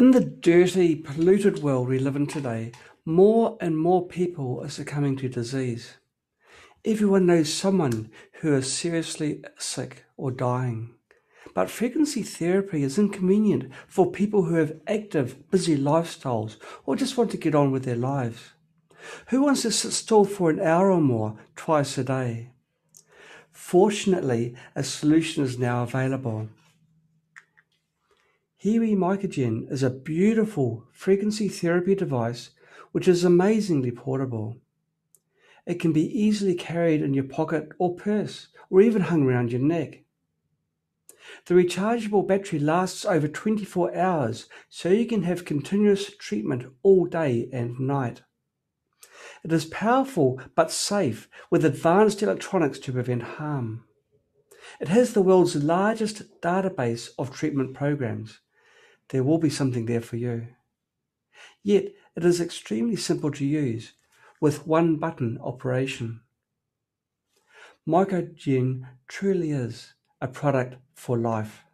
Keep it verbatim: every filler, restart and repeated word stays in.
In the dirty, polluted world we live in today, more and more people are succumbing to disease. Everyone knows someone who is seriously sick or dying. But frequency therapy is inconvenient for people who have active, busy lifestyles or just want to get on with their lives. Who wants to sit still for an hour or more twice a day? Fortunately, a solution is now available. HeaWea MicroGen is a beautiful frequency therapy device which is amazingly portable. It can be easily carried in your pocket or purse, or even hung around your neck. The rechargeable battery lasts over twenty-four hours, so you can have continuous treatment all day and night. It is powerful but safe, with advanced electronics to prevent harm. It has the world's largest database of treatment programs. There will be something there for you. Yet it is extremely simple to use, with one button operation. MicroGen truly is a product for life.